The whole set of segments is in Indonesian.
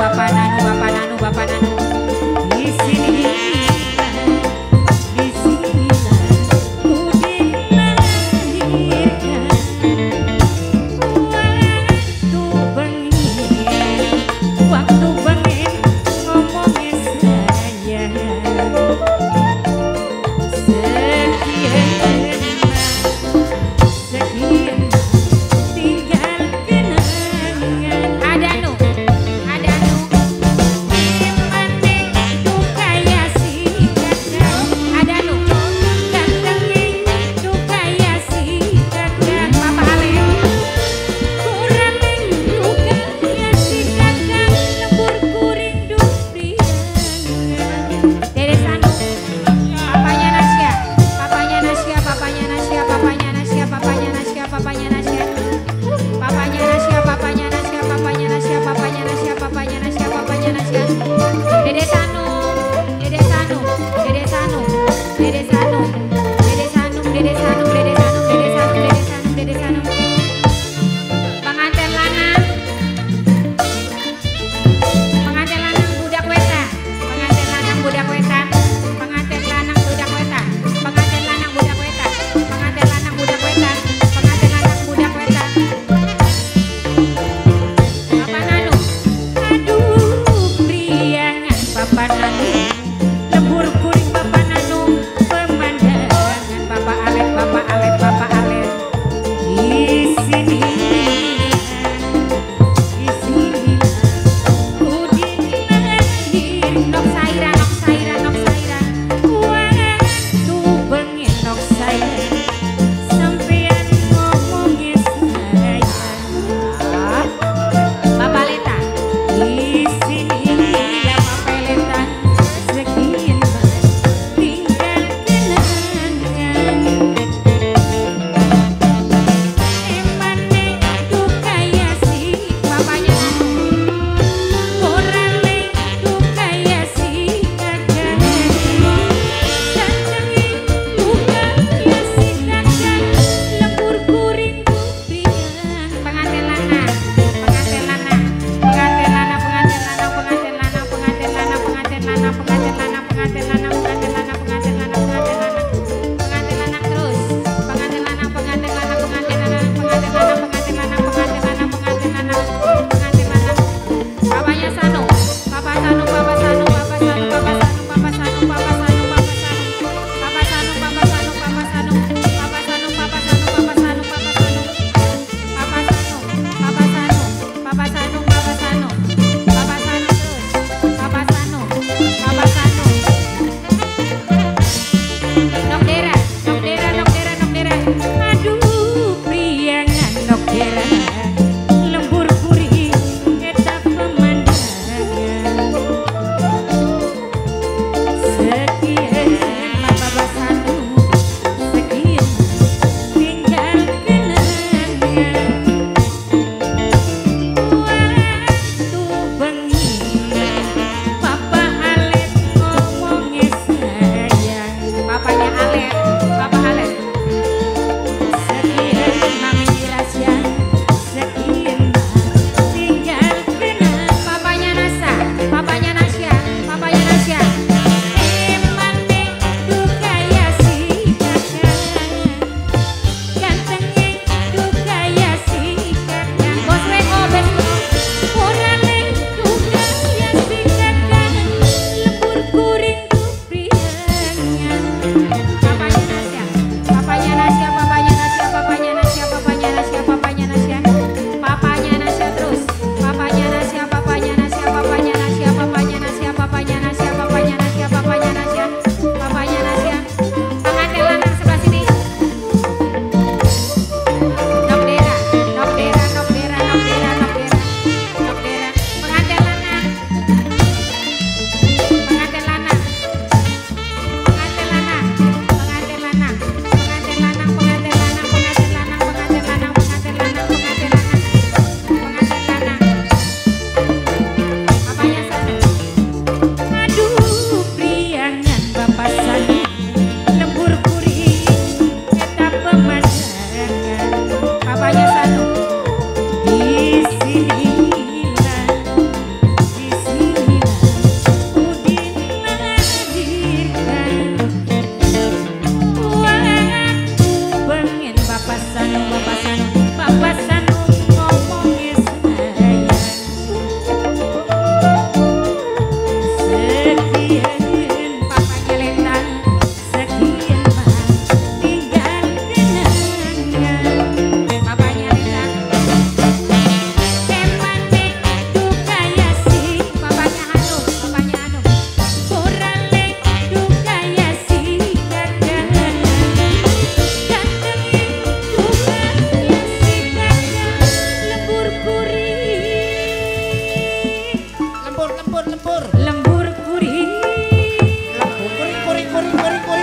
Bapak Nanu di sini. Ada nu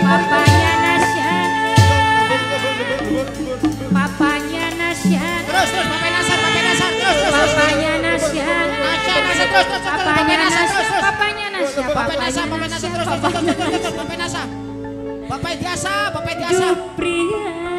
Papanya Nasya, Bapak Idiasa, Bapak Idiasa.